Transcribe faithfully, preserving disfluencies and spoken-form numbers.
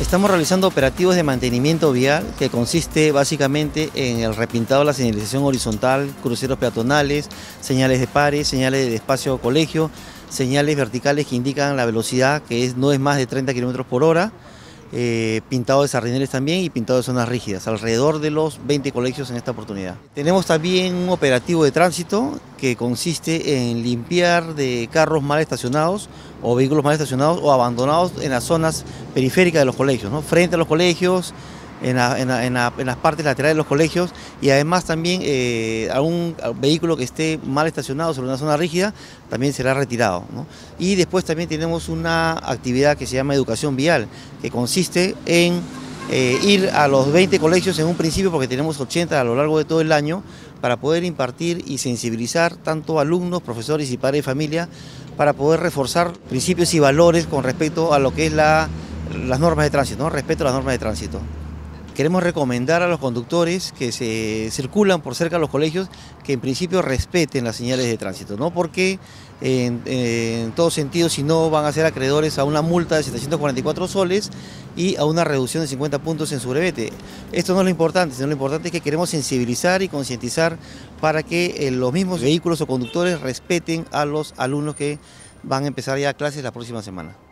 Estamos realizando operativos de mantenimiento vial que consiste básicamente en el repintado de la señalización horizontal, cruceros peatonales, señales de pares, señales de espacio colegio, señales verticales que indican la velocidad que es, no es más de treinta kilómetros por hora, eh, pintado de sardineles también y pintado de zonas rígidas, alrededor de los veinte colegios en esta oportunidad. Tenemos también un operativo de tránsito que consiste en limpiar de carros mal estacionados o vehículos mal estacionados o abandonados en las zonas periféricas de los colegios, ¿no? Frente a los colegios, en, la, en, la, en, la, en las partes laterales de los colegios y además también eh, a un vehículo que esté mal estacionado sobre una zona rígida también será retirado, ¿no? Y después también tenemos una actividad que se llama educación vial, que consiste en eh, ir a los veinte colegios en un principio, porque tenemos ochenta a lo largo de todo el año, para poder impartir y sensibilizar tanto alumnos, profesores y padres de familia, para poder reforzar principios y valores con respecto a lo que es la, las normas de tránsito, ¿no? Respeto a las normas de tránsito. Queremos recomendar a los conductores que se circulan por cerca de los colegios que en principio respeten las señales de tránsito, ¿no? Porque en, en todo sentido, si no, van a ser acreedores a una multa de setecientos cuarenta y cuatro soles y a una reducción de cincuenta puntos en su brevete. Esto no es lo importante, sino lo importante es que queremos sensibilizar y concientizar para que eh, los mismos vehículos o conductores respeten a los alumnos que van a empezar ya clases la próxima semana.